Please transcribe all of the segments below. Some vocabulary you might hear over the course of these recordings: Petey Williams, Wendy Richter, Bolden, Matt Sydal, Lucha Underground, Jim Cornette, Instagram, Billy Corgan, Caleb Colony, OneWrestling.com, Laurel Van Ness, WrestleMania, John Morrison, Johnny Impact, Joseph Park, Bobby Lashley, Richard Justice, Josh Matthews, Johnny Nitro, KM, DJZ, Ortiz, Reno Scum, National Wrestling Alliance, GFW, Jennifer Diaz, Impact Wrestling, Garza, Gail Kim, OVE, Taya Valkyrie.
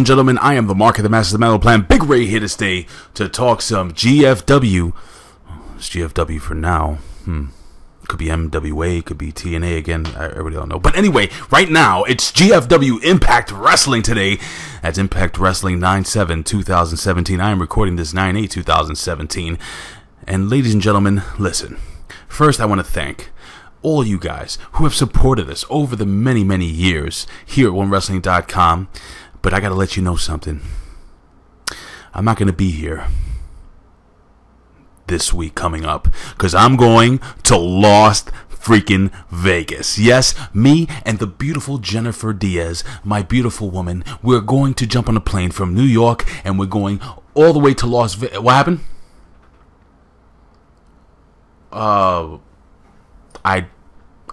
And gentlemen, I am the Mark of the Masters of the Metal Plan, Big Ray, here to stay to talk some GFW. Oh, it's GFW for now. Could be MWA, could be TNA again. I really don't know. But anyway, right now, it's GFW Impact Wrestling today. That's Impact Wrestling 9/7/2017. I am recording this 9/8/2017. And ladies and gentlemen, listen. First, I want to thank all you guys who have supported us over the many, many years here at OneWrestling.com. But I got to let you know something. I'm not going to be here this week coming up, because I'm going to Las freaking Vegas. Yes, me and the beautiful Jennifer Diaz, my beautiful woman, we're going to jump on a plane from New York, and we're going all the way to Las Vegas. What happened? I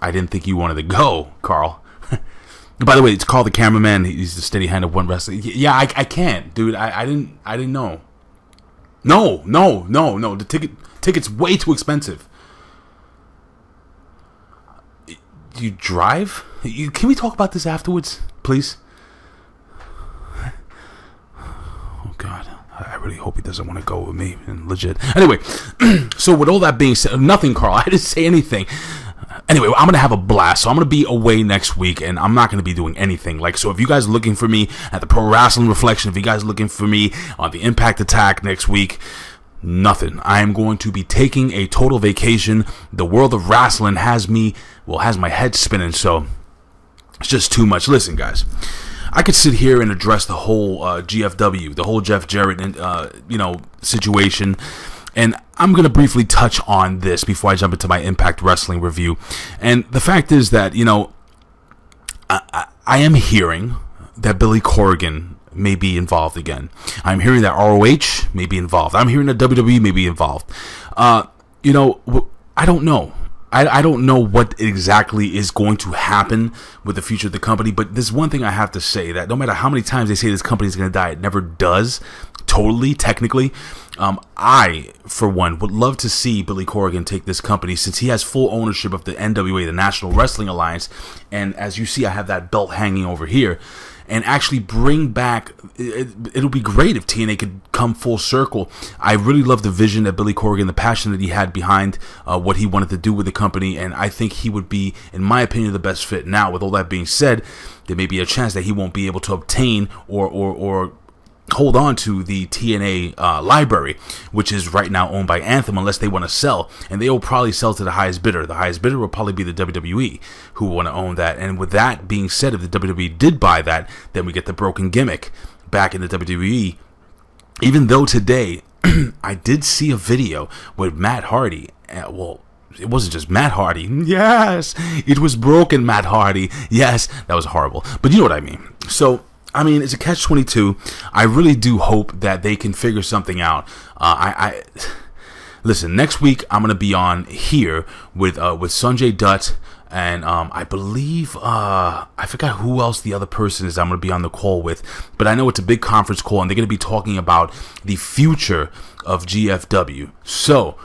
didn't think you wanted to go, Carl. By the way, it's Carl the cameraman. He's the steady hand of One Wrestling. Yeah, I can't, dude. I didn't know. No. The ticket's way too expensive. You drive? Can we talk about this afterwards, please? Oh God, I really hope he doesn't want to go with me. And legit. Anyway, so with all that being said, nothing, Carl. I didn't say anything. Anyway, I'm going to have a blast, so I'm going to be away next week, and I'm not going to be doing anything. Like, so if you guys are looking for me at the Pro Wrestling Reflection, if you guys are looking for me on the Impact Attack next week, nothing. I am going to be taking a total vacation. The world of wrestling has me, well, has my head spinning, so it's just too much. Listen, guys, I could sit here and address the whole GFW, the whole Jeff Jarrett, you know, situation. And I'm going to briefly touch on this before I jump into my Impact Wrestling review. And the fact is that, you know, I am hearing that Billy Corgan may be involved again. I'm hearing that ROH may be involved. I'm hearing that WWE may be involved. You know, I don't know. I don't know what exactly is going to happen with the future of the company. But there's one thing I have to say, that no matter how many times they say this company is going to die, it never does. Totally, technically. I, for one, would love to see Billy Corgan take this company, since he has full ownership of the NWA, the National Wrestling Alliance, and as you see, I have that belt hanging over here, and actually bring back, it'll be great if TNA could come full circle. I really love the vision that Billy Corgan, the passion that he had behind what he wanted to do with the company, and I think he would be, in my opinion, the best fit. Now, with all that being said, there may be a chance that he won't be able to obtain or hold on to the TNA library, which is right now owned by Anthem, unless they want to sell, and they will probably sell to the highest bidder. The highest bidder will probably be the WWE, who will want to own that. And with that being said, if the WWE did buy that, then we get the broken gimmick back in the WWE. Even though today I did see a video with Matt Hardy. Well, it wasn't just Matt Hardy. Yes, it was broken Matt Hardy. Yes, that was horrible. But you know what I mean. So, I mean, it's a catch-22. I really do hope that they can figure something out. I listen, next week I'm gonna be on here with Sanjay Dutt, and I believe I forgot who else the other person is I'm gonna be on the call with, but I know it's a big conference call, and they're gonna be talking about the future of GFW. So,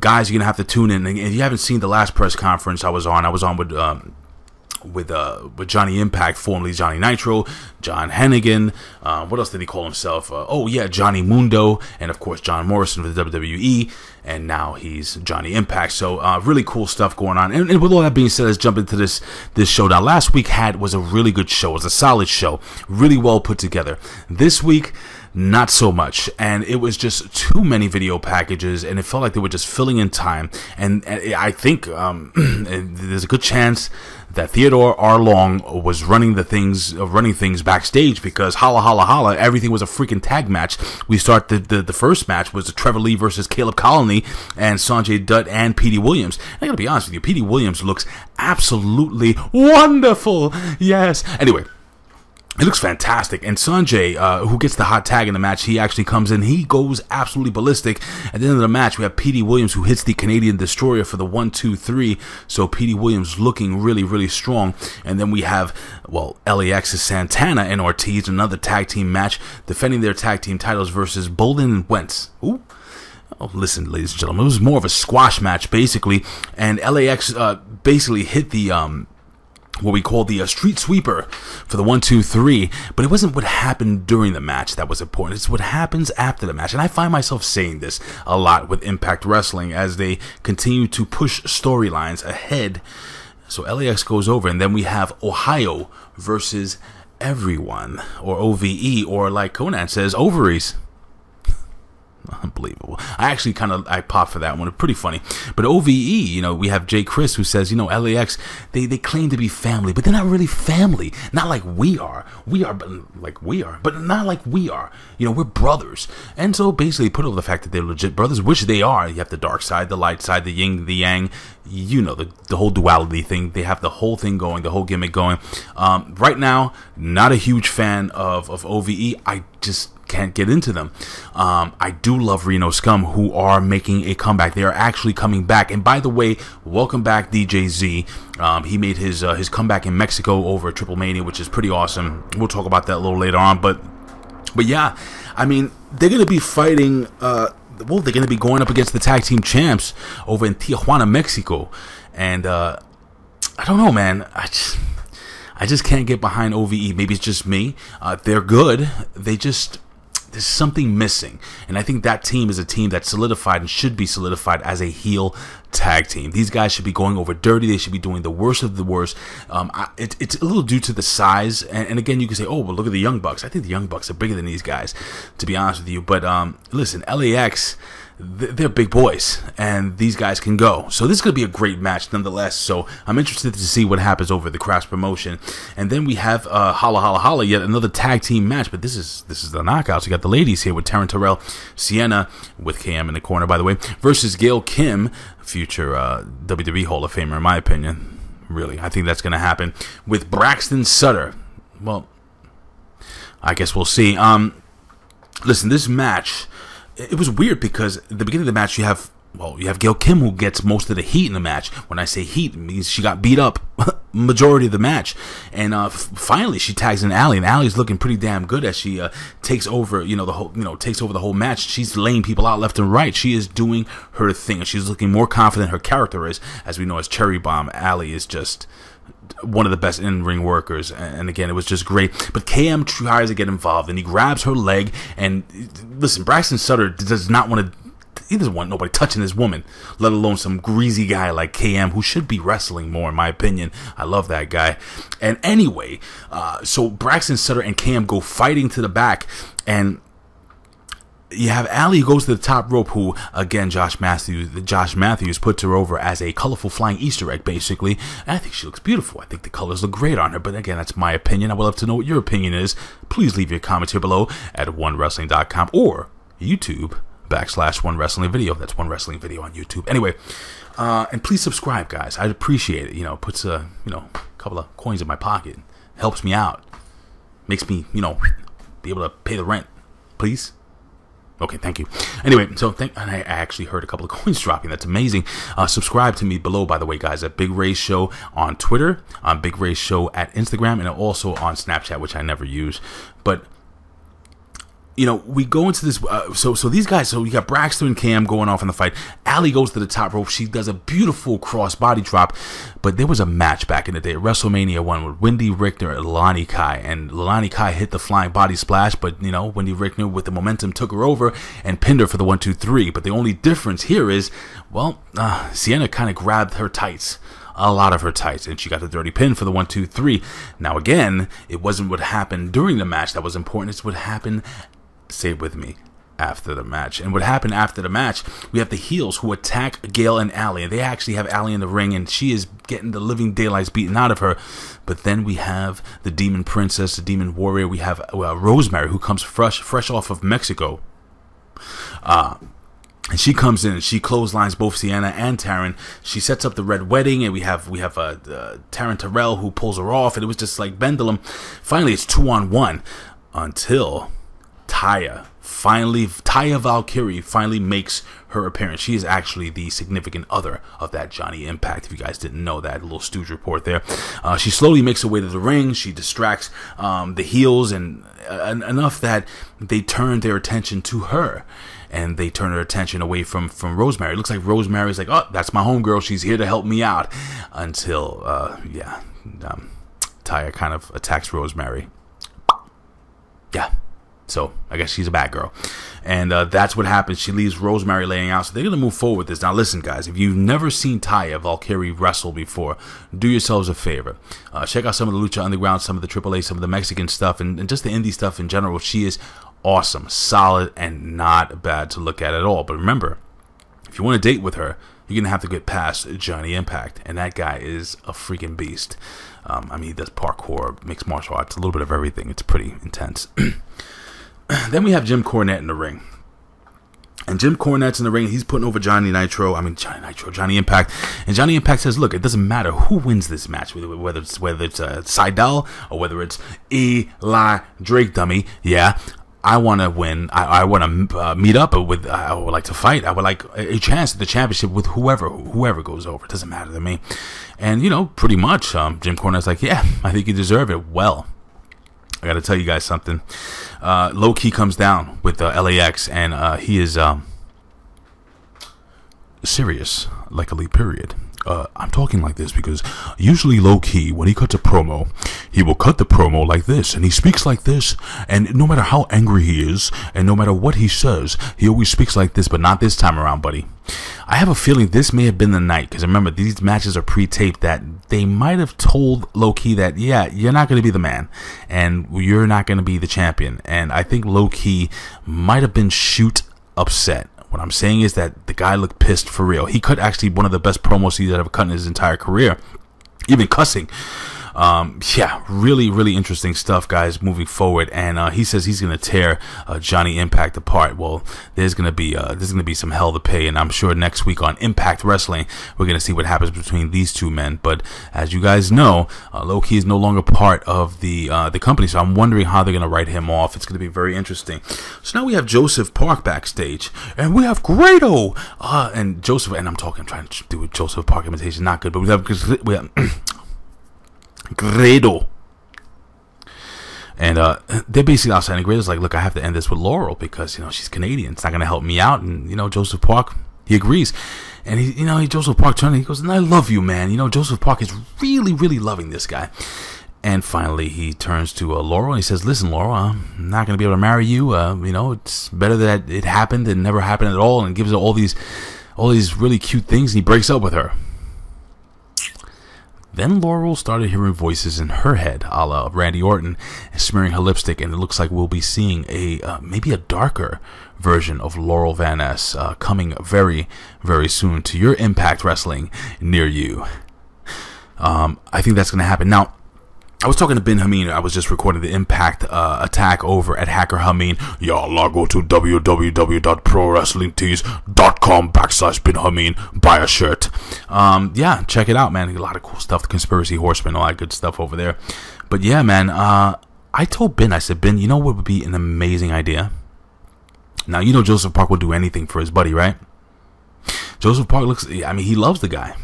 guys, you're gonna have to tune in. And if you haven't seen the last press conference I was on with Johnny Impact, formerly Johnny Nitro, John Hennigan, what else did he call himself? Oh yeah, Johnny Mundo, and of course John Morrison with the WWE, and now he's Johnny Impact. So really cool stuff going on. And with all that being said, let's jump into this show. Now, last week was a really good show. It was a solid show, really well put together. This week, not so much, and it was just too many video packages, and it felt like they were just filling in time. And I think there's a good chance that Theodore R. Long was running things backstage, because holla holla holla, everything was a freaking tag match. We start the first match was Trevor Lee versus Caleb Colony and Sanjay Dutt and Petey Williams. And I gotta be honest with you, Petey Williams looks absolutely wonderful. Yes. Anyway. It looks fantastic, and Sanjay, who gets the hot tag in the match, he actually comes in. He goes absolutely ballistic. At the end of the match, we have Petey Williams, who hits the Canadian Destroyer for the 1-2-3. So Petey Williams looking really, really strong. And then we have, well, LAX's Santana and Ortiz, another tag team match, defending their tag team titles versus Bolden and Wentz. Ooh. Oh, listen, ladies and gentlemen, it was more of a squash match, basically. And LAX basically hit the what we called the street sweeper for the 1, 2, 3, but it wasn't what happened during the match that was important. It's what happens after the match, and I find myself saying this a lot with Impact Wrestling as they continue to push storylines ahead. So LAX goes over, and then we have Ohio versus everyone, or OVE, or like Conan says, ovaries. Unbelievable. I actually kind of, I popped for that one. It's pretty funny. But OVE, you know, we have Jay Chris who says, you know, LAX, they claim to be family, but they're not really family. Not like we are. We are, but like we are, but not like we are. You know, we're brothers. And so basically put over the fact that they're legit brothers, which they are. You have the dark side, the light side, the yin, the yang, you know, the whole duality thing. They have the whole thing going, the whole gimmick going. Right now, not a huge fan of OVE. I just can't get into them. I do love Reno Scum, who are making a comeback. They are actually coming back. And by the way, welcome back DJZ. He made his comeback in Mexico over at Triple Mania, which is pretty awesome. We'll talk about that a little later on. But yeah, I mean, they're going to be fighting. Well, they're going to be going up against the tag team champs over in Tijuana, Mexico. And I don't know, man. I just can't get behind OVE. Maybe it's just me. They're good. They just, there's something missing. And I think that team is a team that's solidified and should be solidified as a heel tag team. These guys should be going over dirty. They should be doing the worst of the worst. It's a little due to the size. And again, you can say, oh, but look at the Young Bucks. I think the Young Bucks are bigger than these guys, to be honest with you. But listen, LAX, they're big boys, and these guys can go. So this is going to be a great match nonetheless. So I'm interested to see what happens over the Crash promotion. And then we have Holla Holla Holla, yet another tag team match. But this is the knockouts. We got the ladies here with Taryn Terrell, Sienna, with KM in the corner, by the way, versus Gail Kim, future WWE Hall of Famer, in my opinion. Really, I think that's going to happen with Braxton Sutter. Well, I guess we'll see. Listen, this match, it was weird because at the beginning of the match you have, well, you have Gail Kim who gets most of the heat in the match. When I say heat, it means she got beat up majority of the match. And finally she tags in Allie, and Allie's looking pretty damn good as she takes over, you know, the whole, you know, takes over the whole match. She's laying people out left and right. She is doing her thing, and she's looking more confident. Her character is, as we know, as Cherry Bomb. Allie is just one of the best in-ring workers, and again, it was just great. But KM tries to get involved, and he grabs her leg, and listen, Braxton Sutter does not want to, he doesn't want nobody touching this woman, let alone some greasy guy like KM, who should be wrestling more, in my opinion. I love that guy. And anyway, so Braxton Sutter and KM go fighting to the back, and you have Allie who goes to the top rope, who, again, Josh Matthews puts her over as a colorful flying Easter egg, basically. And I think she looks beautiful. I think the colors look great on her. But again, that's my opinion. I would love to know what your opinion is. Please leave your comments here below at OneWrestling.com or YouTube.com/OneWrestling video. That's OneWrestling video on YouTube. Anyway, and please subscribe, guys. I'd appreciate it. You know, puts a, you know, couple of coins in my pocket. Helps me out. Makes me, you know, be able to pay the rent. Please. Okay, thank you. Anyway, so I actually heard a couple of coins dropping. That's amazing. Subscribe to me below, by the way, guys, at Big Ray Show on Twitter, on Big Ray Show at Instagram, and also on Snapchat, which I never use. But, you know, we go into this. So these guys, so you got Braxton and Cam going off in the fight. Allie goes to the top rope. She does a beautiful cross body drop. But there was a match back in the day, WrestleMania 1, with Wendy Richter and Lani Kai. And Lani Kai hit the flying body splash. But, you know, Wendy Richter with the momentum took her over and pinned her for the 1, 2, 3. But the only difference here is, well, Sienna kind of grabbed her tights. A lot of her tights, and she got the dirty pin for the 1, 2, 3. Now, again, it wasn't what happened during the match that was important. It's what happened, say it with me, after the match. And what happened after the match, we have the heels who attack Gail and Allie, and they actually have Allie in the ring, and she is getting the living daylights beaten out of her. But then we have the Demon Princess, the Demon Warrior. We have Rosemary, who comes fresh off of Mexico. And she comes in and she clotheslines both Sienna and Taryn. She sets up the Red Wedding, and we have Taryn Terrell who pulls her off, and it was just like Bendelum. Finally, it's 2-on-1 until Taya. Finally, Taya Valkyrie finally makes her appearance. She is actually the significant other of that Johnny Impact, if you guys didn't know that. A little stooge report there. She slowly makes her way to the ring. She distracts the heels, and enough that they turn their attention to her. And they turn her attention away from Rosemary. It looks like Rosemary's like, oh, that's my homegirl. She's here to help me out. Until, yeah, Taya kind of attacks Rosemary. Yeah. So I guess she's a bad girl. And that's what happens. She leaves Rosemary laying out. So they're going to move forward with this. Now, listen, guys, if you've never seen Taya Valkyrie wrestle before, do yourselves a favor. Check out some of the Lucha Underground, some of the AAA, some of the Mexican stuff, and just the indie stuff in general. She is awesome, solid, and not bad to look at all. But remember, if you want to date with her, you're going to have to get past Johnny Impact. And that guy is a freaking beast. I mean, he does parkour, mixed martial arts, a little bit of everything. It's pretty intense. Then we have Jim Cornette in the ring. And Jim Cornette's in the ring. He's putting over Johnny Impact. And Johnny Impact says, look, it doesn't matter who wins this match, whether it's Sydal or whether it's Eli Drake, dummy. Yeah, I want to win. I want to meet up with, I would like to fight. I would like a chance at the championship with whoever goes over. It doesn't matter to me. And, you know, pretty much Jim Cornette's like, yeah, I think you deserve it. Well, I gotta tell you guys something. Low Key comes down with LAX, and he is serious, like a lead period. I'm talking like this because usually Low Key, when he cuts a promo, he will cut the promo like this, and he speaks like this, and no matter how angry he is, and no matter what he says, he always speaks like this, but not this time around, buddy. I have a feeling this may have been the night, because remember, these matches are pre-taped, that they might have told Low Key that, yeah, you're not going to be the man, and you're not going to be the champion, and I think Low Key might have been shoot upset. What I'm saying is that the guy looked pissed for real. He cut actually one of the best promos he's ever cut in his entire career, even cussing. Yeah, really, really interesting stuff, guys, moving forward. And he says he's going to tear Johnny Impact apart. Well, there's going to be some hell to pay, and I'm sure next week on Impact Wrestling, we're going to see what happens between these two men. But as you guys know, Low Key is no longer part of the company, so I'm wondering how they're going to write him off. It's going to be very interesting. So now we have Joseph Park backstage, and we have Grado and Joseph, and I'm trying to do a Joseph Park imitation, not good, but we have Grado. And they're basically outside, and Grado's like, look, I have to end this with Laurel because, you know, she's Canadian. It's not going to help me out. And, you know, Joseph Park, he agrees. And, Joseph Park turned, he goes, and I love you, man. You know, Joseph Park is really, really loving this guy. And finally, he turns to Laurel, and he says, listen, Laurel, I'm not going to be able to marry you. You know, it's better that it happened than never happened at all. And gives her all these really cute things, and he breaks up with her. Then Laurel started hearing voices in her head, a la Randy Orton, smearing her lipstick, and it looks like we'll be seeing a maybe a darker version of Laurel Van Ness coming very, very soon to your Impact Wrestling near you. I think that's going to happen. Now, I was talking to Ben Hameen. I was just recording the Impact attack over at Hacker Hameen. Y'all go to www.prowrestlingtees.com/Ben Hameen. Buy a shirt. Yeah, check it out, man. A lot of cool stuff. The Conspiracy Horseman, all that good stuff over there. But yeah, man, I told Ben, I said, Ben, you know what would be an amazing idea? Now, you know Joseph Park will do anything for his buddy, right? Joseph Park looks, I mean, he loves the guy.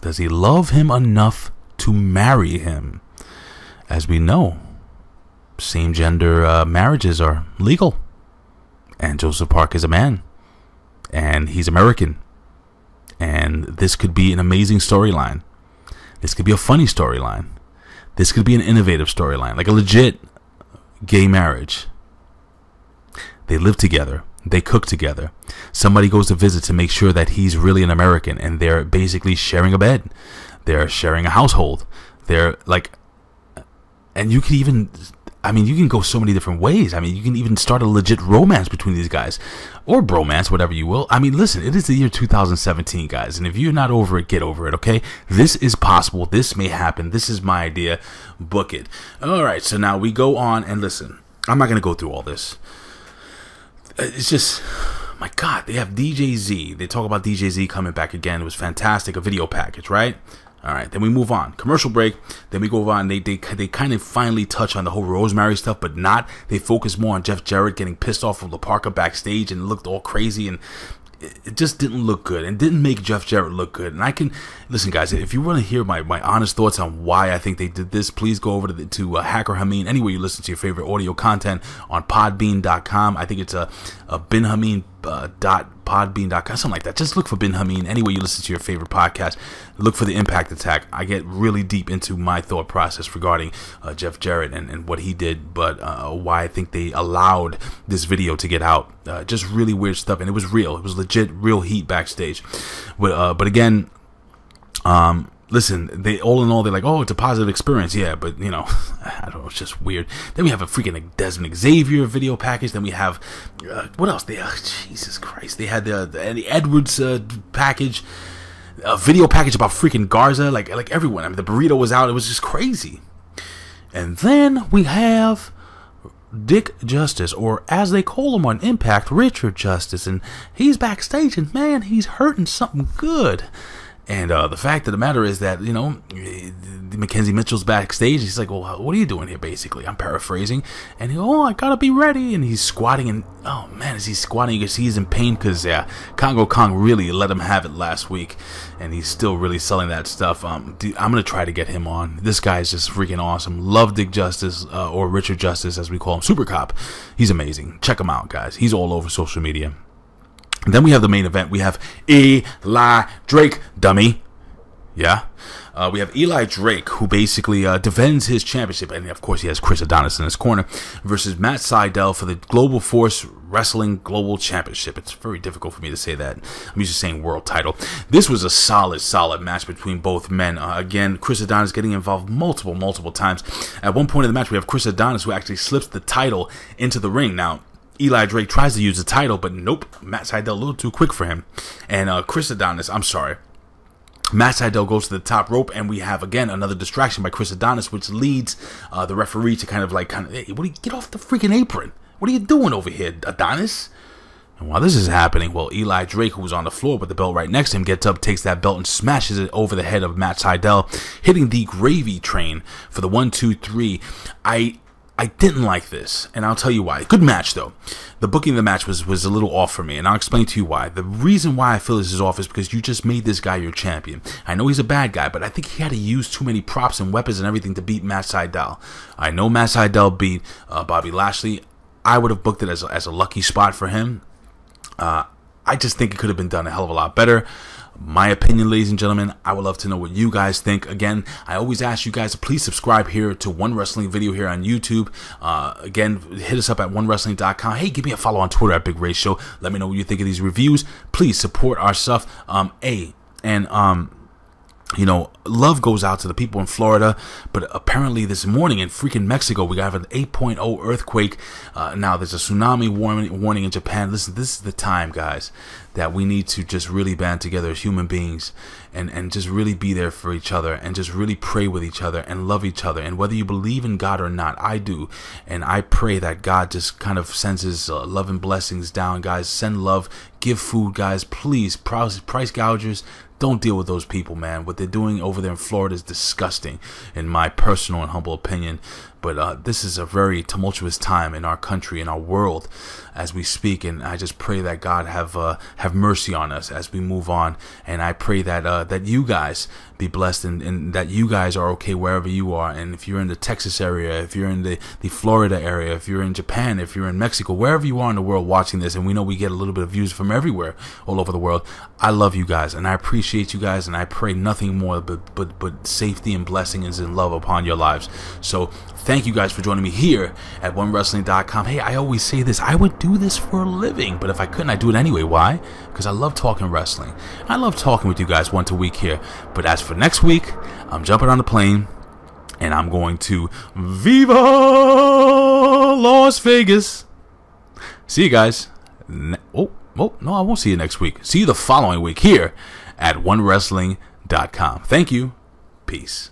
Does he love him enough to marry him? As we know, same gender marriages are legal, and Joseph Park is a man, and he's American, and this could be an amazing storyline. This could be a funny storyline. This could be an innovative storyline, like a legit gay marriage. They live together, they cook together, somebody goes to visit to make sure that he's really an American, and they're basically sharing a bed. They're sharing a household. They're like, and you can even, I mean, you can go so many different ways. I mean, you can even start a legit romance between these guys, or bromance, whatever you will. I mean, listen, it is the year 2017, guys, and if you're not over it, get over it, okay? This is possible. This may happen. This is my idea. Book it. All right, so now we go on, and listen, I'm not going to go through all this. It's just, my God, they have DJ Z. They talk about DJ Z coming back again. It was fantastic. A video package, right? All right, then we move on. Commercial break. Then we go on. They kind of finally touch on the whole Rosemary stuff, but not. They focus more on Jeff Jarrett getting pissed off with LaParca backstage, and it looked all crazy, and it just didn't look good, and didn't make Jeff Jarrett look good. And I can listen, guys. If you want to hear my honest thoughts on why I think they did this, please go over to Hacker Hameen. Anywhere you listen to your favorite audio content on podbean.com. I think it's a Ben Hameen .podbean.com, something like that. Just look for Ben Hameen anywhere you listen to your favorite podcast. Look for the Impact Attack. I get really deep into my thought process regarding Jeff Jarrett and what he did, but why I think they allowed this video to get out. Just really weird stuff, and it was real. It was legit, real heat backstage. But again, listen, they all in all, they're like, oh, it's a positive experience. Yeah, but, you know, I don't know. It's just weird. Then we have a freaking like, Desmond Xavier video package. Then we have, what else? Jesus Christ. They had the Eddie Edwards package, a video package about freaking Garza, like everyone. I mean, the burrito was out. It was just crazy. And then we have Dick Justice, or as they call him on Impact, Richard Justice. And he's backstage, and, man, he's hurting something good. And the fact of the matter is that, you know, Mackenzie Mitchell's backstage. He's like, well, what are you doing here, basically? I'm paraphrasing. And he, oh, I got to be ready. And he's squatting. And, oh, man, is he squatting? Because he's in pain because, yeah, Kongo Kong really let him have it last week. And he's still really selling that stuff. Dude, I'm going to try to get him on. This guy is just freaking awesome. Love Dick Justice, or Richard Justice, as we call him. Super Cop. He's amazing. Check him out, guys. He's all over social media. And then we have the main event. We have Eli Drake, dummy. Yeah. We have Eli Drake, who basically defends his championship. And, of course, he has Chris Adonis in his corner versus Matt Sydal for the Global Force Wrestling Global Championship. It's very difficult for me to say that. I'm used to saying world title. This was a solid, solid match between both men. Again, Chris Adonis getting involved multiple times. At one point in the match, we have Chris Adonis, who actually slips the title into the ring. Now, Eli Drake tries to use the title, but nope, Matt Sydal a little too quick for him. And Chris Adonis, I'm sorry, Matt Sydal goes to the top rope, and we have, again, another distraction by Chris Adonis, which leads the referee to kind of, hey, what do you, get off the freaking apron. What are you doing over here, Adonis? And while this is happening, well, Eli Drake, who was on the floor with the belt right next to him, gets up, takes that belt, and smashes it over the head of Matt Sydal, hitting the gravy train for the 1, 2, 3. I didn't like this, and I'll tell you why. Good match, though. The booking of the match was a little off for me, and I'll explain to you why. The reason why I feel this is off is because you just made this guy your champion. I know he's a bad guy, but I think he had to use too many props and weapons and everything to beat Matt Sydal. I know Matt Sydal beat Bobby Lashley. I would have booked it as a lucky spot for him. I just think it could have been done a hell of a lot better. My opinion, ladies and gentlemen, I would love to know what you guys think. Again, I always ask you guys to please subscribe here to One Wrestling Video here on YouTube. Again, hit us up at OneWrestling.com. Hey, give me a follow on Twitter at Big Ray Show. Let me know what you think of these reviews. Please support our stuff. You know, love goes out to the people in Florida, but apparently this morning in freaking Mexico, we have an 8.0 earthquake. Now, there's a tsunami warning in Japan. Listen, this is the time, guys, that we need to just really band together as human beings and just really be there for each other and just really pray with each other and love each other. And whether you believe in God or not, I do. And I pray that God just kind of sends his love and blessings down, guys. Send love. Give food, guys. Please, price gougers. Don't deal with those people, man. What they're doing over there in Florida is disgusting, in my personal and humble opinion. But this is a very tumultuous time in our country, in our world, as we speak. And I just pray that God have mercy on us as we move on. And I pray that that you guys be blessed and that you guys are okay wherever you are. And if you're in the Texas area, if you're in the Florida area, if you're in Japan, if you're in Mexico, wherever you are in the world watching this, and we know we get a little bit of views from everywhere all over the world, I love you guys and I appreciate you guys, and I pray nothing more but safety and blessings and love upon your lives. So thank you guys for joining me here at OneWrestling.com. Hey, I always say this. I would do this for a living, but if I couldn't, I'd do it anyway. Why? Because I love talking wrestling. I love talking with you guys once a week here. But as for next week, I'm jumping on the plane, and I'm going to Viva Las Vegas. See you guys. Oh, no, I won't see you next week. See you the following week here at OneWrestling.com. Thank you. Peace.